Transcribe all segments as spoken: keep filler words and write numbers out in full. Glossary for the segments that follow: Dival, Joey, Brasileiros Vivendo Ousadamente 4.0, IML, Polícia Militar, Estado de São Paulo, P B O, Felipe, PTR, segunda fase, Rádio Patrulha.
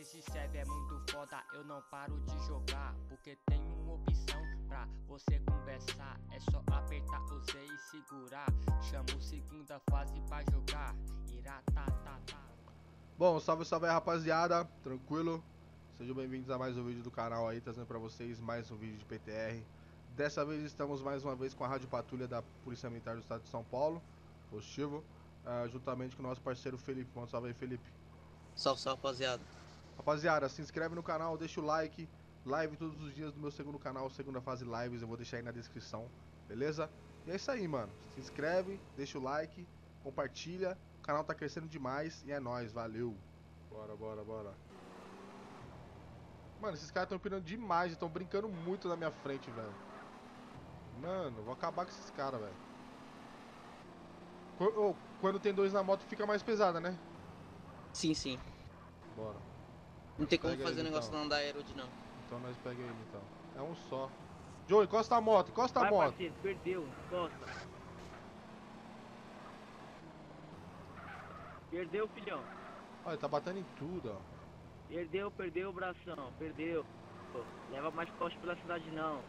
Esse serve é muito foda, eu não paro de jogar, porque tem uma opção pra você conversar. É só apertar o Z e segurar. Chamo segunda fase pra jogar. Iratatatá. Bom, salve, salve aí, rapaziada. Tranquilo? Sejam bem-vindos a mais um vídeo do canal aí, trazendo pra vocês mais um vídeo de P T R. Dessa vez estamos mais uma vez com a Rádio Patrulha da Polícia Militar do Estado de São Paulo. Positivo. Uh, juntamente com o nosso parceiro Felipe. Manda um salve aí, Felipe. Salve, salve, rapaziada. Rapaziada, se inscreve no canal, deixa o like. Live todos os dias do meu segundo canal, segunda fase lives, eu vou deixar aí na descrição, beleza? E é isso aí, mano. Se inscreve, deixa o like, compartilha. O canal tá crescendo demais e é nóis, valeu. Bora, bora, bora. Mano, esses caras tão pirando demais, estão brincando muito na minha frente, velho. Mano, vou acabar com esses caras, velho. Quando tem dois na moto fica mais pesada, né? Sim, sim. Bora. Não tem como fazer o negócio não da aerodinâmica. Então nós pega ele então. É um só. Joey, encosta a moto, encosta a moto. Parceiro, perdeu, encosta. Perdeu, filhão. Olha, tá batendo em tudo, ó. Perdeu, perdeu o bração, perdeu. Pô, leva mais forte pela cidade não.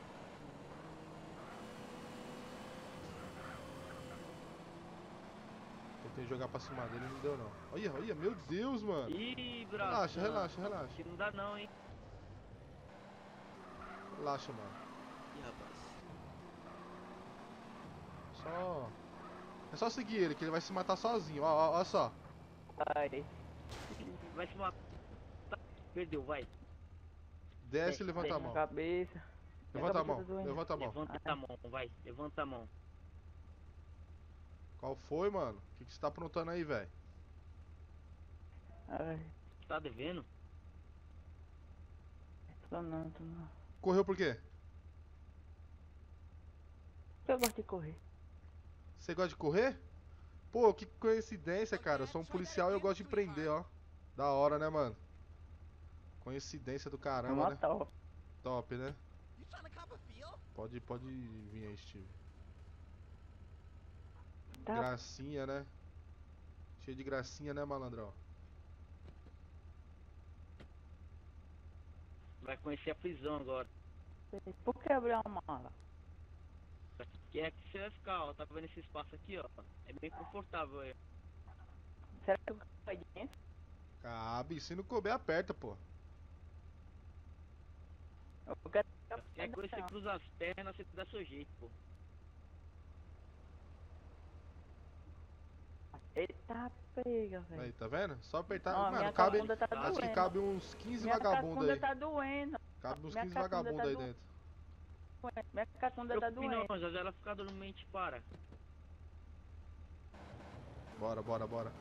Tentei jogar pra cima dele, não deu não. Olha, olha, meu Deus, mano. Ih, bração. Relaxa, relaxa, relaxa. Que não dá não, hein. Relaxa, mano. Ih, rapaz. Só... É só seguir ele, que ele vai se matar sozinho. Ó, ó, ó só. Ai. Vai se matar. Perdeu, vai. Desce e levanta Desce a mão. Cabeça. Levanta a, a cabeça mão, levanta a mão. Levanta a mão, vai. Levanta a mão. Qual foi, mano? O que, que você tá aprontando aí, velho? Ai. Tá devendo? Tô não, tô não. Correu por quê? Eu gosto de correr. Você gosta de correr? Pô, que coincidência, cara. Eu sou um policial e eu gosto de prender, ó. Da hora, né, mano? Coincidência do caramba, né? Top. Top, né? Pode, pode vir aí, Steve. Tá. Gracinha, né? Cheio de gracinha, né, malandrão? Vai conhecer a prisão agora. Por que abrir a mala? Porque é que você vai ficar, ó. Tá vendo esse espaço aqui, ó. É bem confortável aí. Será que eu caio de dentro? Cabe, se não couber, aperta, pô. Eu quero... É quando você cruza as pernas, você dá seu jeito, pô. Eita pega, velho. Aí, tá vendo? Só apertar. Não, mano, cabe, tá acho doendo. Que cabe uns quinze vagabundos aí. Tá doendo. Cabe uns minha quinze vagabundos tá aí do... dentro. Minha catunda tá doendo. Não, já já ela fica dormente, para. Bora, bora, bora.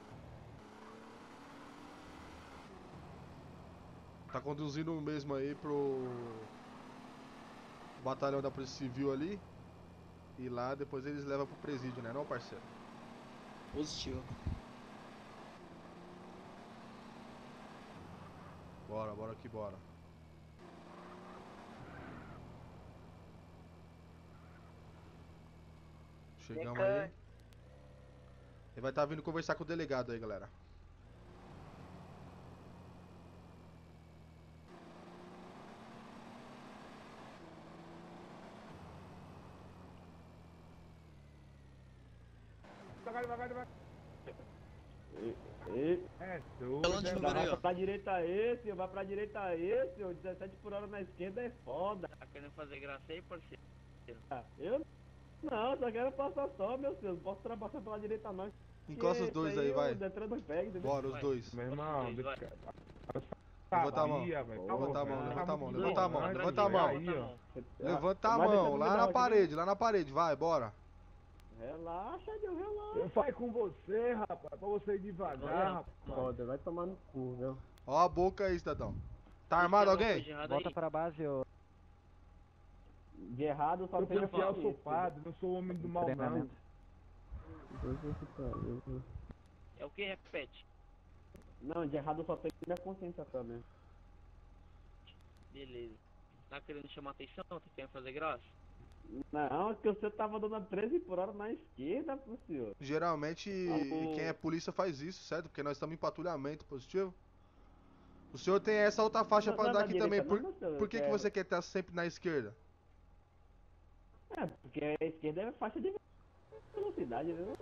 Tá conduzindo o mesmo aí pro batalhão da Polícia Civil ali. E lá depois eles levam pro presídio, né, não, parceiro? Positivo. Bora, bora que bora. Chegamos aí. Ele vai estar vindo conversar com o delegado aí, galera. É, seu, vai pra direita aí, senhor, vai pra direita aí, senhor, dezessete por hora na esquerda é foda. Tá querendo fazer graça aí, parceiro? Ah, eu não, só quero passar só, meu senhor, não posso trabalhar pela direita não. Encosta os dois aí, aí vai. Pega, bora, os dois. Meu irmão, levanta a mão, levanta a mão, levanta a mão, levanta a mão, levanta a mão. Levanta a mão, lá na parede, lá na parede, vai, bora. Relaxa, Deus, relaxa. Eu faço com você, rapaz, pra você ir devagar, rapaz. Foda, vai tomar no cu, viu? Ó a boca aí, cidadão. Tá armado alguém? Bota pra base, ô. De errado, só tem que eu sou padre, não sou homem do mal, não. É o que? Repete. Não, de errado só tem que minha consciência também. Beleza. Tá querendo chamar atenção? Tá querendo fazer graça? Não, que você tava dando a treze por hora na esquerda, pro senhor. Geralmente, ah, quem é polícia faz isso, certo? Porque nós estamos em patrulhamento, positivo? O senhor tem essa outra faixa para andar aqui também. Por, não, senhor, por que, que você quer estar sempre na esquerda? É, porque a esquerda é a faixa de velocidade, viu?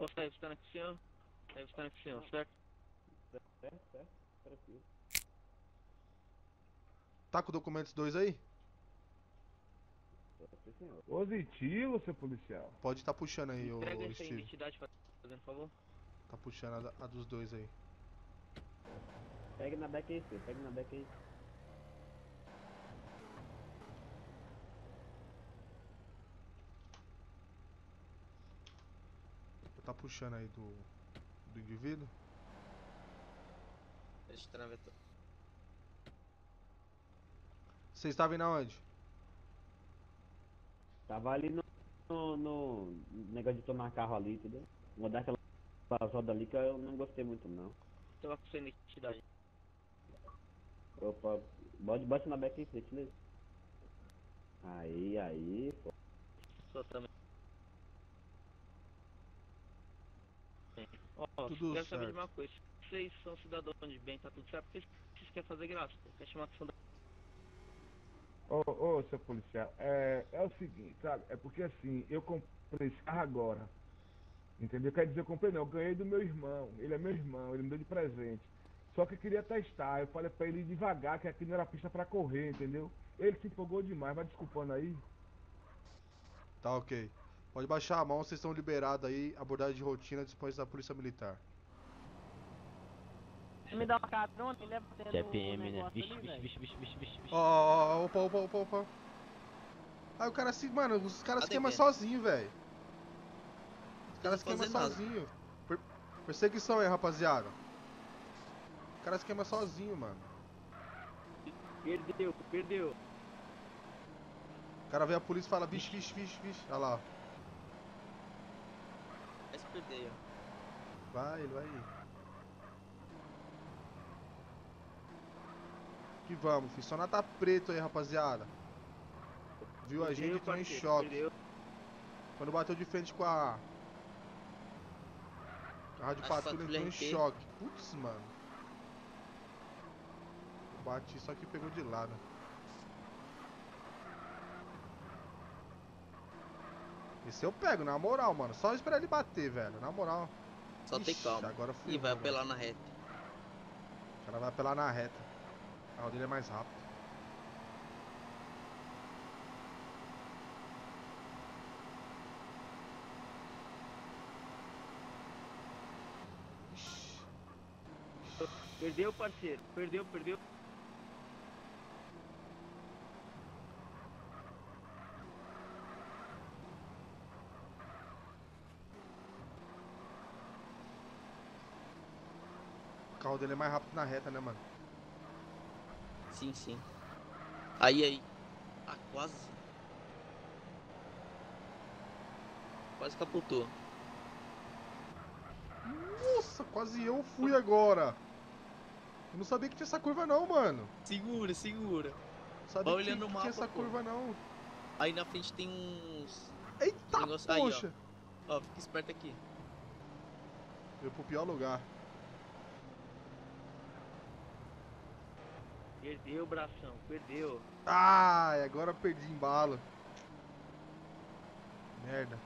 Você tá evitando aqui, senhor? Tá evitando aqui, senhor, certo? Certo, certo. Tranquilo. Tá com documentos dois aí? Positivo, seu policial. Pode estar tá puxando aí, ô Steve. Entrega essa identidade, fazendo, por favor. Tá puxando a, a dos dois aí. Pega na back aí, filho. Pega na back aí. Tá puxando aí do, do indivíduo. Você estava indo aonde? Tava ali no, no, no negócio de tomar carro ali, entendeu? Vou dar aquela roda ali que eu não gostei muito, não. Tava com sua identidade. Opa, bota, bota na back aí, beleza? Aí, aí, pô. Só também. Ó, oh, tudo quero certo. Saber de uma coisa, vocês são cidadãos de bem, tá tudo certo, porque vocês querem fazer graça, quer chamar atenção da... Ô, ô, seu policial, é, é o seguinte, sabe, é porque assim, eu comprei esse carro agora, entendeu? Quer dizer, eu comprei não, eu ganhei do meu irmão, ele é meu irmão, ele me deu de presente, só que eu queria testar, eu falei pra ele ir devagar, que aqui não era pista pra correr, entendeu? Ele se empolgou demais, vai desculpando aí. Tá ok. Pode baixar a mão, vocês estão liberados aí, abordagem de rotina, disposta da Polícia Militar. Me dá uma carona, me leva dentro do negócio ali, bicho, bicho, bicho, bicho, bicho. Ó, ó, ó, opa, opa, opa, opa. Aí o cara se... Mano, os caras se queimam sozinho, velho. Os caras se queimam sozinho. Per... Perseguição aí, rapaziada. Os caras se queimam sozinho, mano. Perdeu, perdeu. O cara vê a polícia e fala, bicho, bicho, bicho, bicho. Olha lá, ó. Vai, ele vai ir. Que vamos, filho. Só nota preto aí, rapaziada. Viu a gente, entrou em choque. Quando bateu de frente com a... a Rádio Patrulha, entrou em choque. Putz, mano. Bati, só que pegou de lado. Esse eu pego, na moral, mano. Só esperar ele bater, velho. Na moral. Só ixi, tem calma. Agora fui, e vai mano. Apelar na reta. O cara vai apelar na reta. A roda dele é mais rápido. Perdeu, parceiro. Perdeu, perdeu. O carro dele é mais rápido na reta, né, mano? Sim, sim. Aí, aí. Ah, quase. Quase capotou. Nossa, quase eu fui agora. Eu não sabia que tinha essa curva não, mano. Segura, segura. Não sabia que, olhando que, o mapa, que tinha essa pô. Curva não. Aí na frente tem uns... Eita, negócio... poxa. Aí, ó. Ó, fica esperto aqui. Eu pro pior lugar. Perdeu o bração, perdeu. Ah, agora perdi embalo. Merda.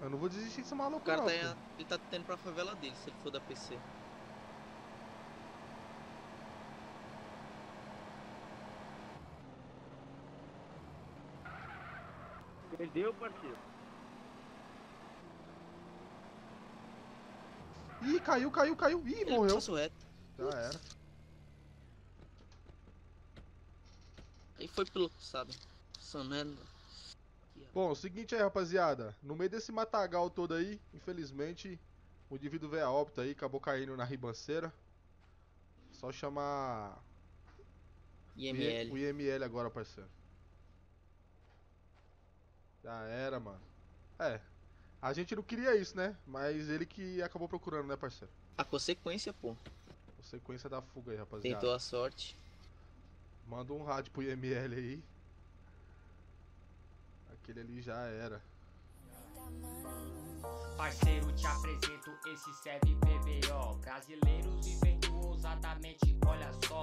Eu não vou desistir desse maluco, cara. Não, tá em, ele tá tendo pra favela dele, se ele for da P C. Perdeu, parceiro. Ih, caiu, caiu, caiu. Ih, ele morreu. Já era. Aí foi piloto, sabe? Sonando. Bom, o seguinte aí, rapaziada. No meio desse matagal todo aí, infelizmente, o indivíduo veio a óbito aí, acabou caindo na ribanceira. Só chamar... I M L. O I M L agora, parceiro. Já era, mano. É. A gente não queria isso, né? Mas ele que acabou procurando, né, parceiro? A consequência, pô. Consequência da fuga aí, rapaziada. Tentou a sorte. Manda um rádio pro I M L aí. Aquele ali já era. Parceiro, te apresento esse serve P B O. Brasileiros vivendo ousadamente, olha só.